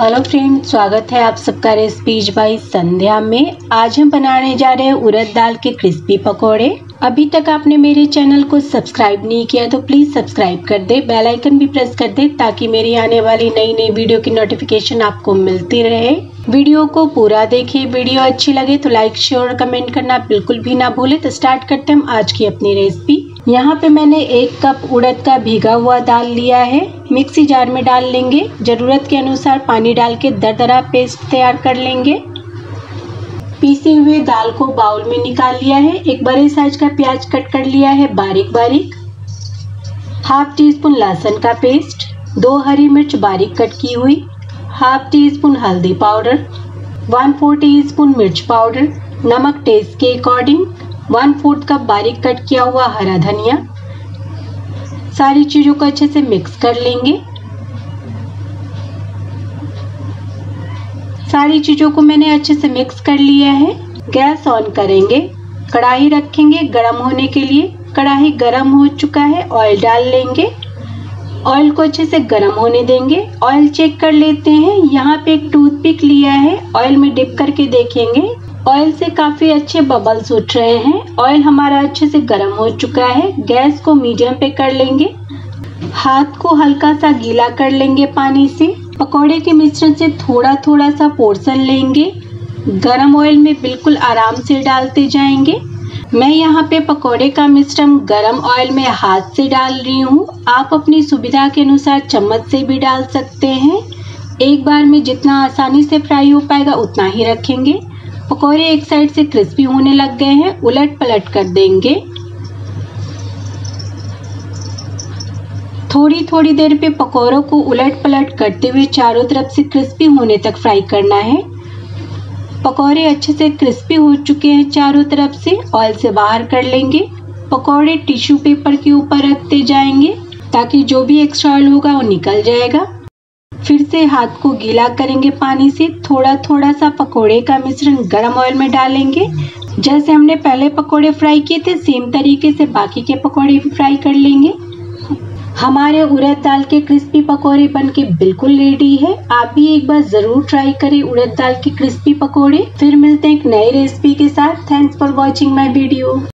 Hello friend, स्वागत है आप सबका रेसिपीज बाय संध्या में। आज हम बनाने जा रहे हैं उड़द दाल के क्रिस्पी पकोड़े। अभी तक आपने मेरे चैनल को सब्सक्राइब नहीं किया तो प्लीज़ सब्सक्राइब कर दे, बेल आइकन भी प्रेस कर दे ताकि मेरी आने वाली नई नई वीडियो की नोटिफिकेशन आपको मिलती रहे। वीडियो को पूरा देखिए, वीडियो अच्छी लगे तो लाइक शेयर कमेंट करना बिल्कुल भी ना भूले। तो स्टार्ट करते हैं हम आज की अपनी रेसिपी। यहाँ पे मैंने 1 कप उड़द का भीगा हुआ दाल लिया है, मिक्सी जार में डाल लेंगे। ज़रूरत के अनुसार पानी डाल के दरदरा पेस्ट तैयार कर लेंगे। पीसे हुए दाल को बाउल में निकाल लिया है। एक बड़े साइज का प्याज कट कर लिया है बारीक बारीक। 1/2 टीस्पून लहसुन का पेस्ट, 2 हरी मिर्च बारीक कट की हुई, 1/2 टीस्पून हल्दी पाउडर, 1/4 टीस्पून मिर्च पाउडर, नमक टेस्ट के अकॉर्डिंग, 1/4 कप बारीक कट किया हुआ हरा धनिया। सारी चीज़ों को अच्छे से मिक्स कर लेंगे। सारी चीज़ों को मैंने अच्छे से मिक्स कर लिया है। गैस ऑन करेंगे, कढ़ाई रखेंगे गरम होने के लिए। कढ़ाई गरम हो चुका है, ऑयल डाल लेंगे। ऑयल को अच्छे से गरम होने देंगे। ऑयल चेक कर लेते हैं। यहाँ पे एक टूथपिक लिया है, ऑयल में डिप करके देखेंगे। ऑयल से काफ़ी अच्छे बबल्स उठ रहे हैं। ऑयल हमारा अच्छे से गर्म हो चुका है। गैस को मीडियम पे कर लेंगे। हाथ को हल्का सा गीला कर लेंगे पानी से। पकोड़े के मिश्रण से थोड़ा थोड़ा सा पोर्शन लेंगे। गरम ऑयल में बिल्कुल आराम से डालते जाएंगे। मैं यहाँ पे पकोड़े का मिश्रण गरम ऑयल में हाथ से डाल रही हूँ। आप अपनी सुविधा के अनुसार चम्मच से भी डाल सकते हैं। एक बार में जितना आसानी से फ्राई हो पाएगा उतना ही रखेंगे। पकोड़े एक साइड से क्रिस्पी होने लग गए हैं, उलट पलट कर देंगे। थोड़ी थोड़ी देर पे पकोड़ों को उलट पलट करते हुए चारों तरफ से क्रिस्पी होने तक फ्राई करना है। पकोड़े अच्छे से क्रिस्पी हो चुके हैं चारों तरफ से। ऑयल से बाहर कर लेंगे। पकोड़े टिश्यू पेपर के ऊपर रखते जाएंगे ताकि जो भी एक्स्ट्रा ऑयल होगा वो निकल जाएगा। फिर से हाथ को गीला करेंगे पानी से। थोड़ा थोड़ा सा पकोड़े का मिश्रण गर्म ऑयल में डालेंगे। जैसे हमने पहले पकोड़े फ्राई किए थे सेम तरीके से बाकी के पकोड़े भी फ्राई कर लेंगे। हमारे उड़द दाल के क्रिस्पी पकोड़े बनके बिल्कुल रेडी है। आप भी एक बार ज़रूर ट्राई करें उड़द दाल के क्रिस्पी पकोड़े। फिर मिलते हैं एक नई रेसिपी के साथ। Thanks for watching my video.